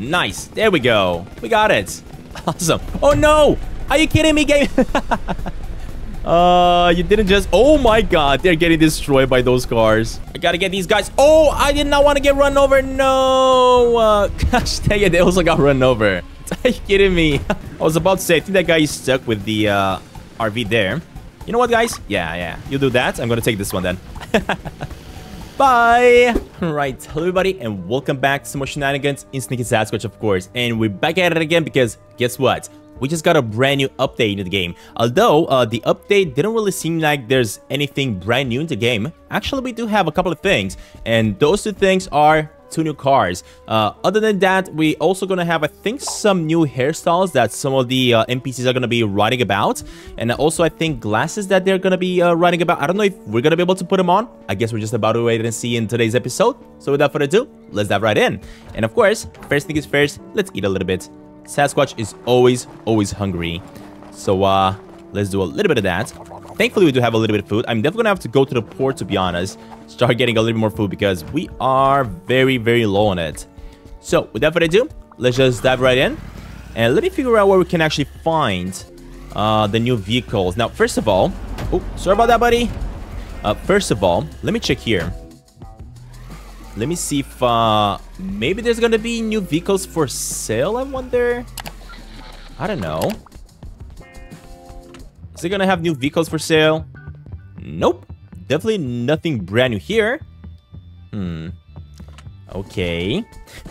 Nice. There we go. We got it. Awesome. Oh, no. Are you kidding me, game? You didn't just... Oh, my God. They're getting destroyed by those cars. I gotta get these guys. Oh, I did not want to get run over. No. Gosh dang it. They also got run over. Are you kidding me? I was about to say, I think that guy is stuck with the RV there. You know what, guys? Yeah. You do that. I'm gonna take this one then. Bye. All right, hello everybody, and welcome back to some more shenanigans in Sneaky Sasquatch, of course. And we're back at it again because guess what? We just got a brand new update into the game. Although the update didn't really seem like there's anything brand new in the game. Actually, we do have a couple of things, and those two things are 2 new cars. Other than that, we also gonna have, I think, some new hairstyles that some of the NPCs are gonna be writing about, and also I think glasses that they're gonna be writing about. I don't know if we're gonna be able to put them on. I guess we're just about to wait and see in today's episode. So without further ado, let's dive right in. And of course, first thing is first, let's eat a little bit. Sasquatch is always hungry, so let's do a little bit of that. Thankfully, we do have a little bit of food. I'm definitely gonna have to go to the port, to be honest. Start getting a little bit more food because we are very low on it. So without further ado, let's just dive right in and let me figure out where we can actually find the new vehicles. Now, first of all, oh, sorry about that, buddy. First of all, let me check here. Let me see if maybe there's gonna be new vehicles for sale. I wonder. I don't know. Is it gonna have new vehicles for sale? Nope. Definitely nothing brand new here. Okay.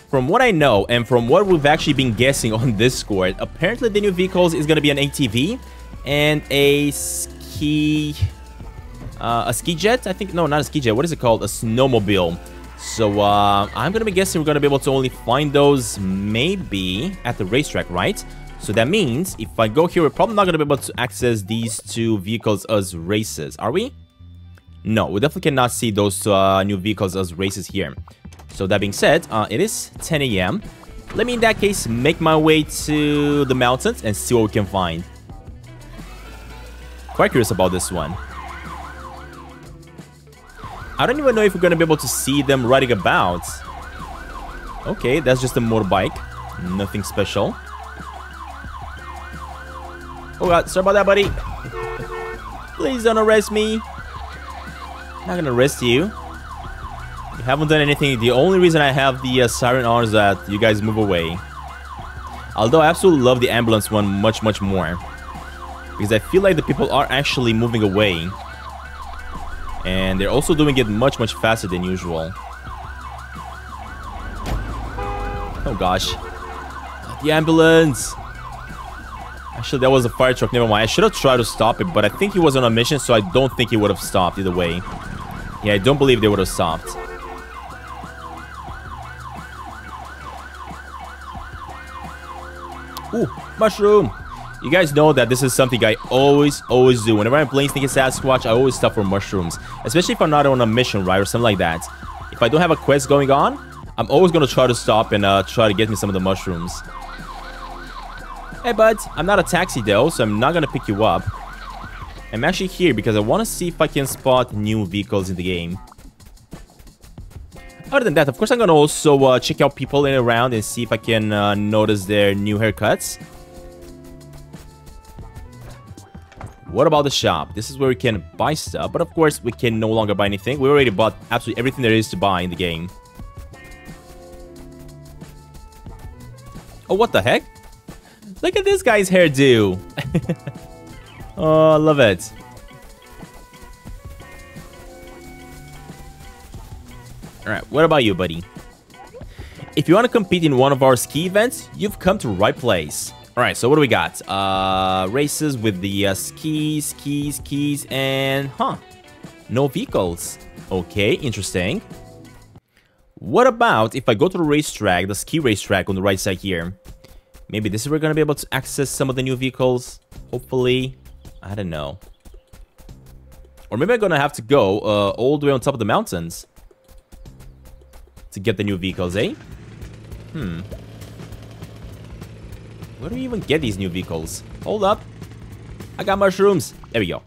From what I know and from what we've actually been guessing on Discord, apparently the new vehicles is gonna be an ATV and a ski jet. I think, no, not a ski jet. What is it called? A snowmobile. So I'm gonna be guessing we're gonna be able to only find those maybe at the racetrack, right? So that means if I go here, we're probably not going to be able to access these 2 vehicles as races, are we? No, we definitely cannot see those new vehicles as races here. So that being said, it is 10 a.m. Let me, in that case, make my way to the mountains and see what we can find. Quite curious about this one. I don't even know if we're going to be able to see them riding about. Okay, that's just a motorbike. Nothing special. Oh God, sorry about that, buddy. Please don't arrest me. I'm not gonna arrest you. You haven't done anything. The only reason I have the siren on is that you guys move away. Although I absolutely love the ambulance one much more. Because I feel like the people are actually moving away. And they're also doing it much faster than usual. Oh gosh. The ambulance! Actually, that was a fire truck. Never mind. I should have tried to stop it, but I think he was on a mission, so I don't think he would have stopped either way. Yeah, I don't believe they would have stopped. Ooh, mushroom. You guys know that this is something I always do. Whenever I'm playing Sneaky Sasquatch, I always stop for mushrooms. Especially if I'm not on a mission, right? Or something like that. If I don't have a quest going on, I'm always going to try to stop and try to get me some of the mushrooms. Hey, bud. I'm not a taxi, though, so I'm not going to pick you up. I'm actually here because I want to see if I can spot new vehicles in the game. Other than that, of course, I'm going to also check out people in around and see if I can notice their new haircuts. What about the shop? This is where we can buy stuff, but of course, we can no longer buy anything. We already bought absolutely everything there is to buy in the game. Oh, what the heck? Look at this guy's hairdo. Oh, I love it. All right, what about you, buddy? If you want to compete in one of our ski events, you've come to the right place. All right, so what do we got? Races with the skis, and no vehicles. Okay, interesting. What about if I go to the racetrack, the ski racetrack on the right side here? Maybe this is where we're going to be able to access some of the new vehicles. Hopefully. I don't know. Or maybe I'm going to have to go all the way on top of the mountains to get the new vehicles, eh? Where do we even get these new vehicles? Hold up. I got mushrooms. There we go.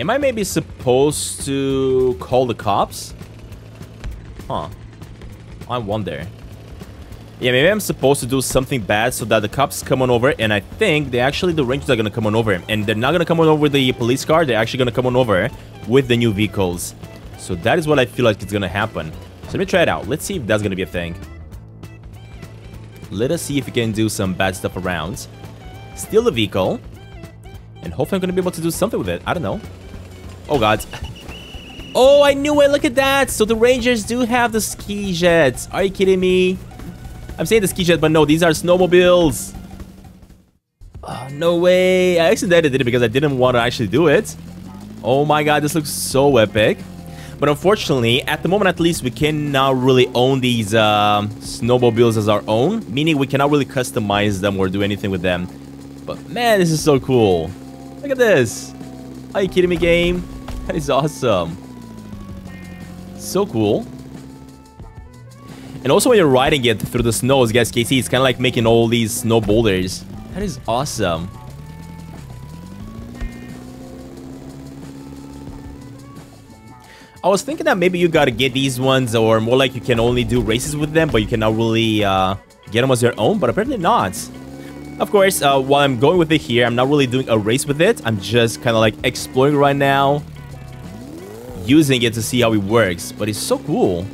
Am I maybe supposed to call the cops? Huh. I wonder. Yeah, maybe I'm supposed to do something bad so that the cops come on over, and I think they actually, the Rangers are gonna come on over. And they're not gonna come on over with the police car, they're actually gonna come on over with the new vehicles. So that is what I feel like it's gonna happen. So let me try it out. Let's see if that's gonna be a thing. Let us see if we can do some bad stuff around. Steal the vehicle. And hopefully I'm gonna be able to do something with it. I don't know. Oh, God. Oh, I knew it! Look at that! So the Rangers do have the ski jets. Are you kidding me? I'm saying the ski jet, but no, these are snowmobiles. Oh, no way. I accidentally did it because I didn't want to actually do it. Oh my God, this looks so epic. But unfortunately, at the moment at least, we cannot really own these snowmobiles as our own. Meaning we cannot really customize them or do anything with them. But man, this is so cool. Look at this. Are you kidding me, game? That is awesome. So cool. And also when you're riding it through the snow, as you guys can see, it's kind of like making all these snow boulders. That is awesome. I was thinking that maybe you gotta get these ones, or more like you can only do races with them, but you cannot really get them as your own, but apparently not. Of course, while I'm going with it here, I'm not really doing a race with it. I'm just kind of like exploring right now, using it to see how it works, but it's so cool.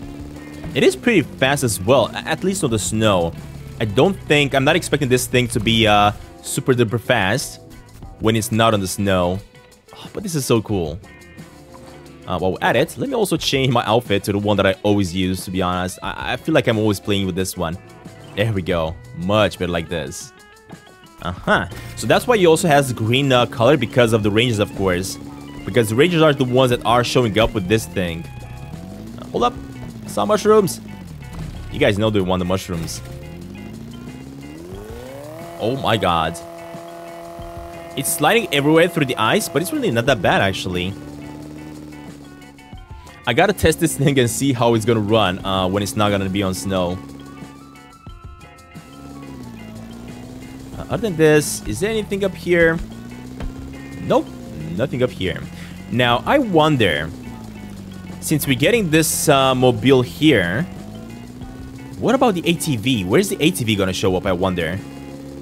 It is pretty fast as well, at least on the snow. I don't think, I'm not expecting this thing to be super duper fast when it's not on the snow. Oh, but this is so cool. While we're at it, let me also change my outfit to the one that I always use, to be honest. I feel like I'm always playing with this one. There we go. Much better like this. Uh-huh. So that's why he also has the green color, because of the Rangers, of course. Because the Rangers are the ones that are showing up with this thing. Hold up. Some mushrooms. You guys know they want the mushrooms. Oh my God. It's sliding everywhere through the ice, but it's really not that bad, actually. I gotta test this thing and see how it's gonna run when it's not gonna be on snow. Other than this, is there anything up here? Nope, nothing up here. Now, I wonder, since we're getting this mobile here, what about the ATV? Where's the ATV gonna show up, I wonder?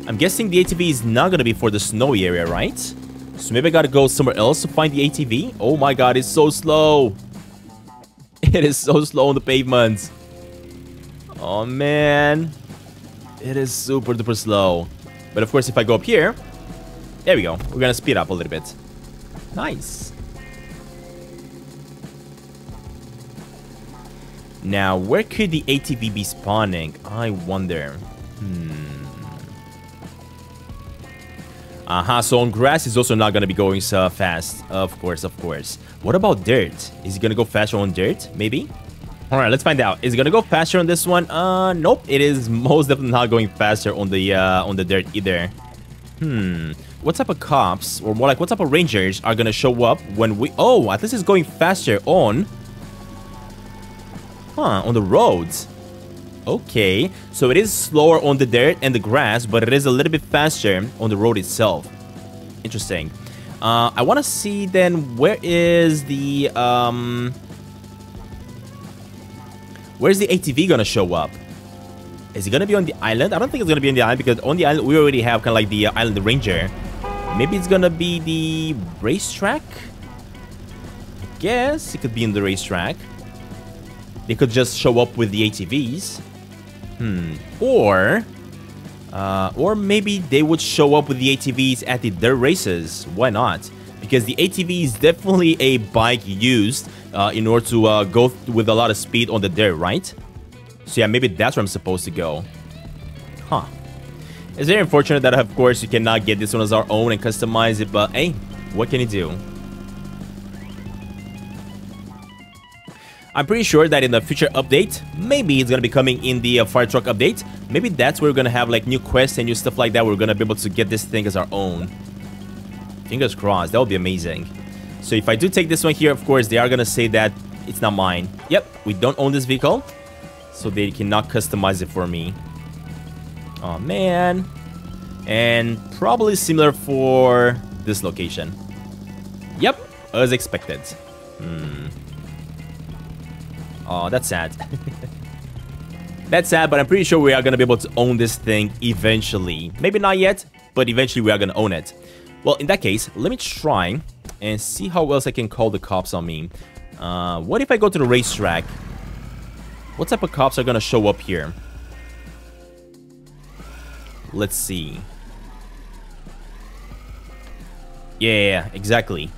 I'm guessing the ATV is not gonna be for the snowy area, right? So maybe I gotta go somewhere else to find the ATV? Oh my God, it's so slow! It is so slow on the pavement. Oh man. It is super duper slow. But of course, if I go up here, there we go. We're gonna speed up a little bit. Nice. Now, where could the ATV be spawning? I wonder. So on grass, it's also not going to be going so fast. Of course, of course. What about dirt? Is it going to go faster on dirt? Maybe? Alright, let's find out. Is it going to go faster on this one? Nope. It is most definitely not going faster on the dirt either. What type of cops, or more like what type of Rangers are going to show up when we... Oh, at least it's going faster on... on the roads. Okay, so it is slower on the dirt and the grass, but it is a little bit faster on the road itself. Interesting. I want to see then where is the... where's the ATV going to show up? Is it going to be on the island? I don't think it's going to be on the island, because on the island we already have kind of like the Island Ranger. Maybe it's going to be the racetrack? I guess it could be in the racetrack. They could just show up with the ATVs. Or maybe they would show up with the ATVs at their races. Why not? Because the ATV is definitely a bike used in order to go with a lot of speed on the dirt, right? So yeah, maybe that's where I'm supposed to go. Huh. It's very unfortunate that, of course, you cannot get this one as our own and customize it, but hey, what can you do? I'm pretty sure that in the future update, maybe it's going to be coming in the fire truck update. Maybe that's where we're going to have like new quests and new stuff like that. We're going to be able to get this thing as our own. Fingers crossed. That would be amazing. So if I do take this one here, of course, they are going to say that it's not mine. Yep, we don't own this vehicle. So they cannot customize it for me. Oh, man. And probably similar for this location. Yep, as expected. Oh, that's sad. That's sad, but I'm pretty sure we are going to be able to own this thing eventually. Maybe not yet, but eventually we are going to own it. Well, in that case, let me try and see how else I can call the cops on me. What if I go to the racetrack? What type of cops are going to show up here? Let's see. Yeah, exactly.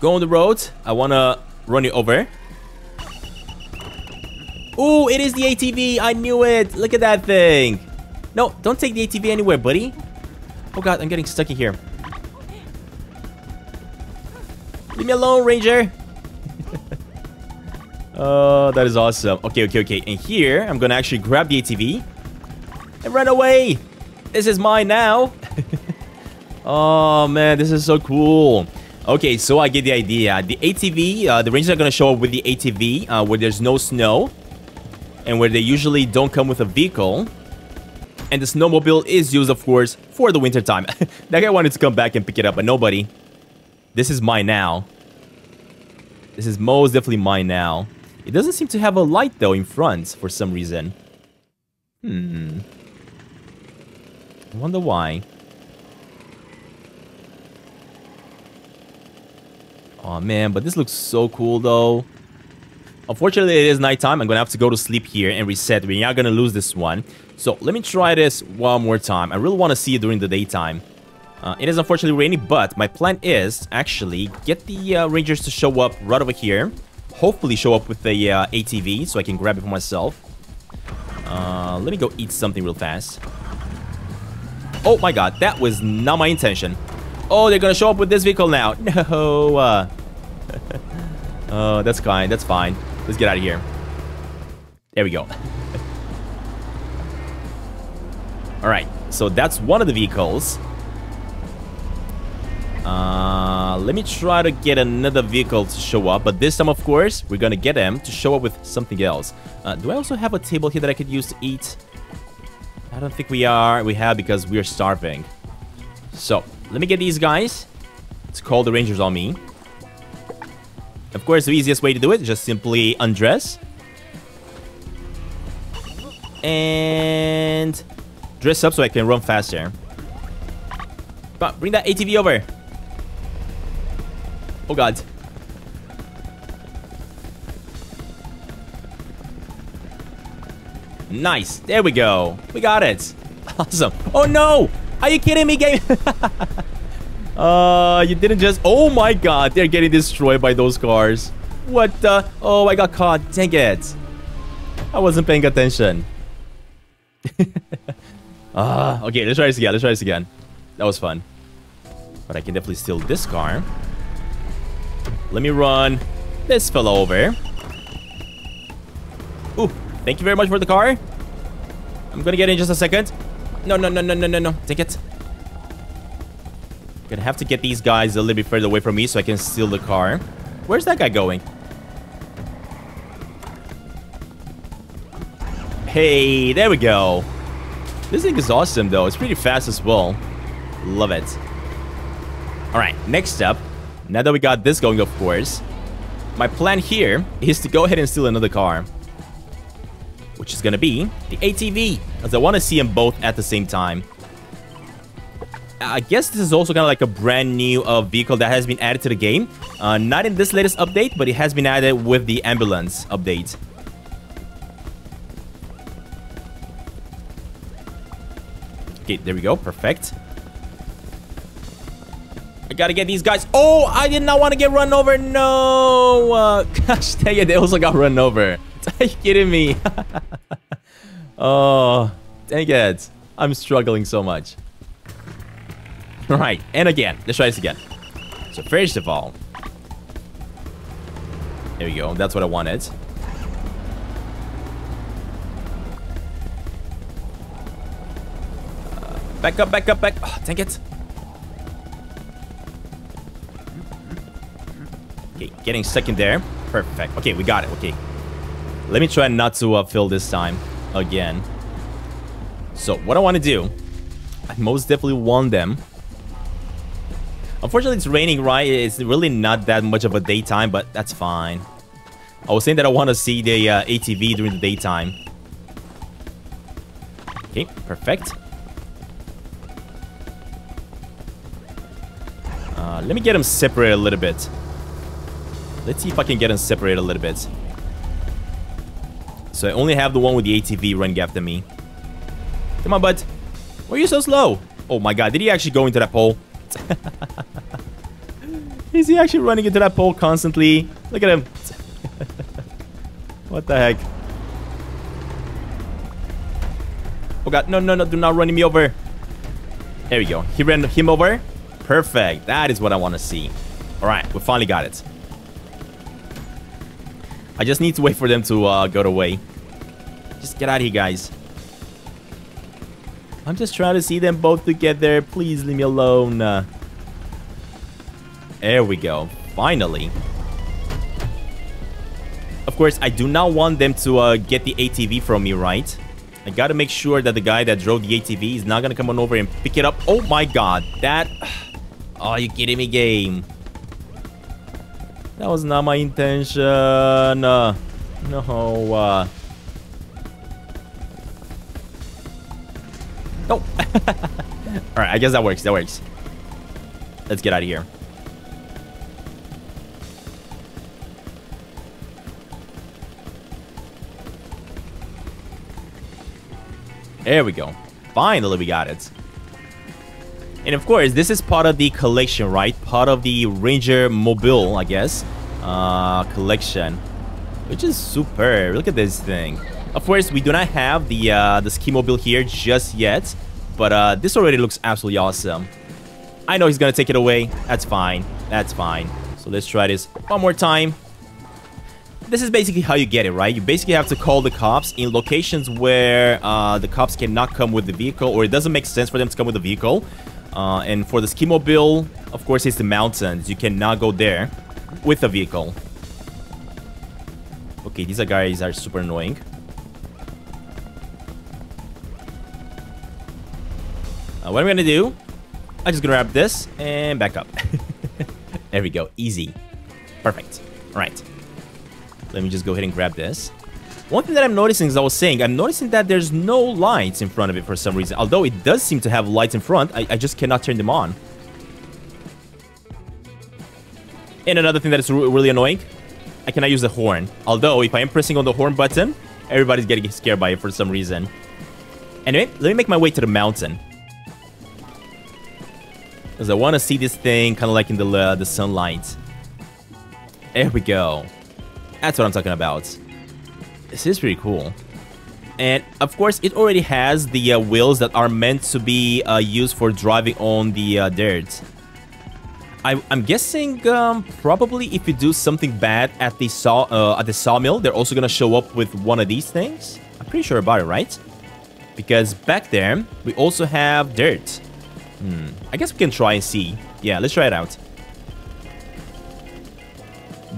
Go on the road. I want to run you over. Ooh, it is the ATV. I knew it. Look at that thing. No, don't take the ATV anywhere, buddy. Oh, God, I'm getting stuck in here. Leave me alone, Ranger. Oh, that is awesome. Okay, okay, okay. And here, I'm going to actually grab the ATV and run away. This is mine now. Oh, man, this is so cool. Okay, so I get the idea. The ATV, the Rangers are going to show up with the ATV where there's no snow, and where they usually don't come with a vehicle. And the snowmobile is used, of course, for the winter time. That guy wanted to come back and pick it up, but nobody. This is mine now. This is most definitely mine now. It doesn't seem to have a light, though, in front for some reason. I wonder why. Oh, man, but this looks so cool, though. Unfortunately, it is nighttime. I'm going to have to go to sleep here and reset. We're not going to lose this one. So let me try this one more time. I really want to see it during the daytime. It is unfortunately rainy, but my plan is actually get the Rangers to show up right over here. Hopefully show up with the ATV so I can grab it for myself. Let me go eat something real fast. Oh, my God. That was not my intention. Oh, they're going to show up with this vehicle now. No. Oh, that's fine. That's fine. Let's get out of here. There we go. Alright, so that's one of the vehicles. Let me try to get another vehicle to show up. But this time, of course, we're going to get them to show up with something else. Do I also have a table here that I could use to eat? I don't think we are. We have because we are starving. So, let me get these guys to call the Rangers on me. Of course, the easiest way to do it is just simply undress. And dress up so I can run faster. Come on, bring that ATV over. Oh, God. Nice. There we go. We got it. Awesome. Oh, no. Are you kidding me, game? You didn't just... Oh, my God. They're getting destroyed by those cars. What the... Oh, I got caught. Dang it. I wasn't paying attention. Okay, let's try this again. Let's try this again. That was fun. But I can definitely steal this car. Let me run this fella over. Ooh, thank you very much for the car. I'm gonna get in just a second. No, no, no, no, no, no, no. Take it. Gonna have to get these guys a little bit further away from me so I can steal the car. Where's that guy going? Hey, there we go. This thing is awesome, though. It's pretty fast as well. Love it. Alright, next up, now that we got this going, of course, my plan here is to go ahead and steal another car, which is gonna be the ATV, as I want to see them both at the same time. I guess this is also kind of like a brand new vehicle that has been added to the game. Not in this latest update, but it has been added with the ambulance update. Okay, there we go. Perfect. I gotta get these guys. Oh, I did not want to get run over. No. Gosh, dang it. They also got run over. Are you kidding me? Oh, dang it. I'm struggling so much. Right, and again, let's try this again. So first of all, there we go. That's what I wanted. Back up, back up, back. Oh, dang it. Okay, getting second there. Perfect. Okay, we got it. Okay. Let me try not to fill this time again. So what I want to do, I most definitely want them. Unfortunately, it's raining, right? It's really not that much of a daytime, but that's fine. I was saying that I want to see the ATV during the daytime. Okay, perfect. Let me get them separated a little bit. Let's see if I can get them separated a little bit. So I only have the one with the ATV running after me. Come on, bud. Why are you so slow? Oh my god, did he actually go into that pole? Is he actually running into that pole constantly? Look at him. What the heck? Oh god, no, no, no, do not run me over. There we go. He ran him over. Perfect. That is what I want to see. Alright, we finally got it. I just need to wait for them to go away. Just get out of here, guys. I'm just trying to see them both together. Please leave me alone. There we go. Finally. Of course, I do not want them to get the ATV from me, right? I gotta make sure that the guy that drove the ATV is not gonna come on over and pick it up. Oh my god. That... Oh, you kidding me, game? That was not my intention. No. Oh. Alright, I guess that works. That works. Let's get out of here. There we go. Finally, we got it. And of course, this is part of the collection, right? Part of the Ranger Mobile, I guess. Collection. Which is super. Look at this thing. Of course, we do not have the Ski Mobile here just yet. But this already looks absolutely awesome. I know he's going to take it away. That's fine. That's fine. So let's try this one more time. This is basically how you get it, right? You basically have to call the cops in locations where the cops cannot come with the vehicle, or it doesn't make sense for them to come with the vehicle. And for the Ski Mobile, of course, it's the mountains. You cannot go there with the vehicle. Okay, these guys are super annoying. What I'm gonna do, I'm just gonna grab this and back up. There we go. Easy. Perfect. All right. Let me just go ahead and grab this. One thing that I'm noticing, as I was saying, I'm noticing that there's no lights in front of it for some reason. Although it does seem to have lights in front, I just cannot turn them on. And another thing that is really annoying, I cannot use the horn. Although, if I am pressing on the horn button, everybody's getting scared by it for some reason. Anyway, let me make my way to the mountain. Because I want to see this thing kind of like in the sunlight. There we go. That's what I'm talking about. This is pretty cool. And, of course, it already has the wheels that are meant to be used for driving on the dirt. I'm guessing probably if you do something bad at the sawmill, they're also going to show up with one of these things. I'm pretty sure about it, right? Because back there, we also have dirt. I guess we can try and see. Yeah, let's try it out.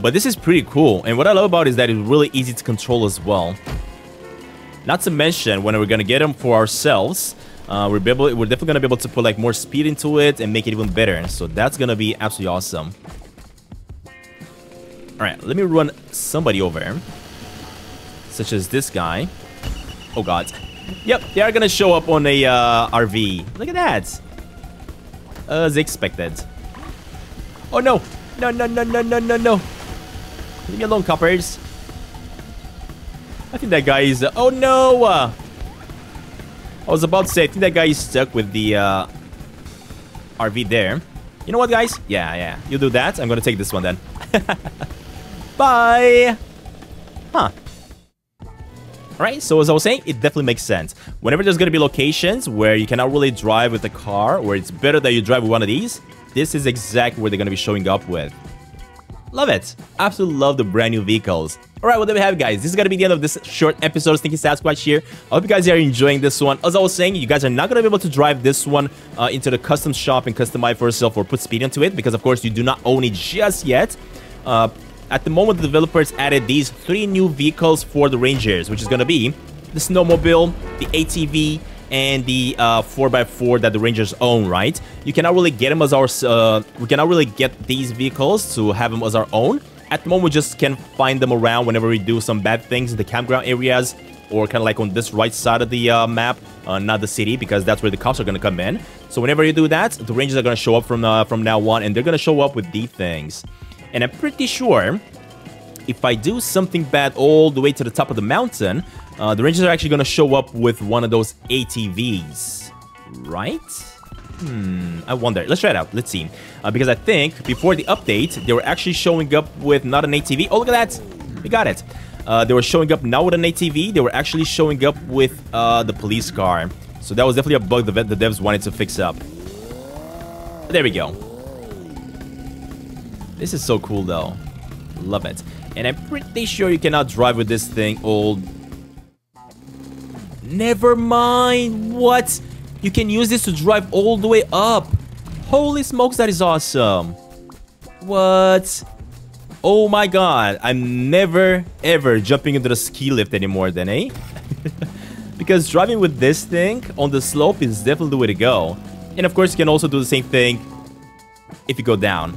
But this is pretty cool, and what I love about it is that it's really easy to control as well. Not to mention, when we're gonna get them for ourselves, we're definitely gonna be able to put like more speed into it and make it even better. So that's gonna be absolutely awesome. Alright, let me run somebody over. Such as this guy. Oh god. Yep, they are gonna show up on a RV. Look at that. As expected. Oh no! No, no, no, no, no, no, no. Leave me alone, coppers. I think that guy is... oh, no! I was about to say, I think that guy is stuck with the RV there. You know what, guys? Yeah. You do that. I'm going to take this one, then. Bye! Huh. Alright, so as I was saying, it definitely makes sense. Whenever there's going to be locations where you cannot really drive with a car, or it's better that you drive with one of these, this is exactly where they're going to be showing up with. Love it. Absolutely love the brand new vehicles. All right, well, there we have it, guys. This is going to be the end of this short episode of Sneaky Sasquatch here. I hope you guys are enjoying this one. As I was saying, you guys are not going to be able to drive this one into the custom shop and customize for yourself or put speed into it because, of course, you do not own it just yet. At the moment, the developers added these 3 new vehicles for the Rangers, which is going to be the Snowmobile, the ATV, and the 4x4 that the Rangers own, right? You cannot really get them as our... we cannot really get these vehicles to have them as our own. At the moment, we just can find them around whenever we do some bad things in the campground areas, or kind of like on this right side of the map, not the city, because that's where the cops are going to come in. So whenever you do that, the Rangers are going to show up from now on, and they're going to show up with these things. And I'm pretty sure if I do something bad all the way to the top of the mountain, the Rangers are actually going to show up with one of those ATVs, right? I wonder. Let's try it out. Let's see. Because I think before the update, they were actually showing up with not an ATV. Oh, look at that. We got it. They were showing up now with an ATV. They were actually showing up with the police car. So that was definitely a bug the devs wanted to fix up. There we go. This is so cool, though. Love it. And I'm pretty sure you cannot drive with this thing all... Never mind. What? You can use this to drive all the way up. Holy smokes, that is awesome. What? Oh my god, I'm never ever jumping into the ski lift anymore then, eh? Because driving with this thing on the slope is definitely the way to go. And of course, you can also do the same thing if you go down.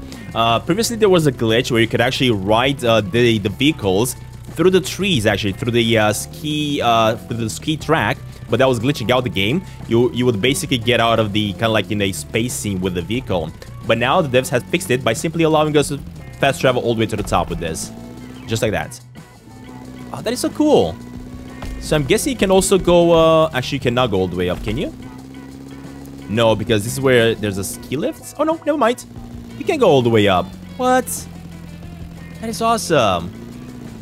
Previously, there was a glitch where you could actually ride the vehicles through the trees, actually, through the ski track. But that was glitching out the game. You would basically get out of the kind of like in a space scene with the vehicle. But now the devs has fixed it by simply allowing us to fast travel all the way to the top with this, just like that. Oh, that is so cool. So I'm guessing you can also go actually you cannot go all the way up, can you? No, because this is where there's a ski lift. Oh no, never mind, you can go all the way up. What? That is awesome.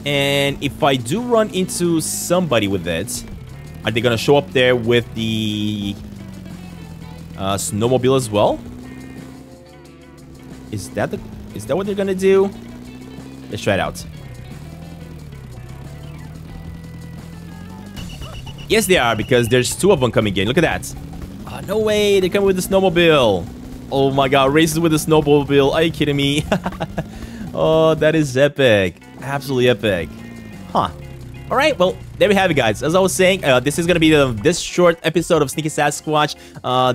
And if I do run into somebody with it, are they gonna show up there with the snowmobile as well? Is that the... Is that what they're gonna do? Let's try it out. Yes, they are, because there's two of them coming in. Look at that. Oh, no way. They're coming with the snowmobile. Oh, my God. Races with the snowmobile. Are you kidding me? Oh, that is epic. Absolutely epic. Huh. All right, well, there we have it, guys. As I was saying, this is going to be this short episode of Sneaky Sasquatch.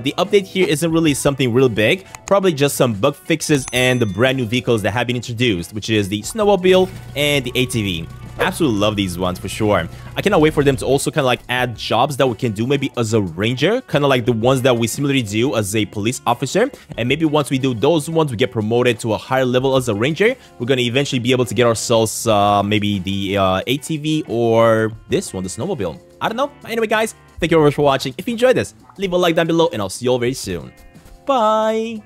The update here isn't really something real big. Probably just some bug fixes and the brand new vehicles that have been introduced, which is the snowmobile and the ATV. Absolutely love these ones, for sure. I cannot wait for them to also kind of like add jobs that we can do maybe as a ranger, kind of like the ones that we similarly do as a police officer. And maybe once we do those ones, we get promoted to a higher level as a ranger. We're going to eventually be able to get ourselves maybe the ATV or this one, the snowmobile. I don't know. Anyway, guys, thank you very much for watching. If you enjoyed this, leave a like down below and I'll see you all very soon. Bye!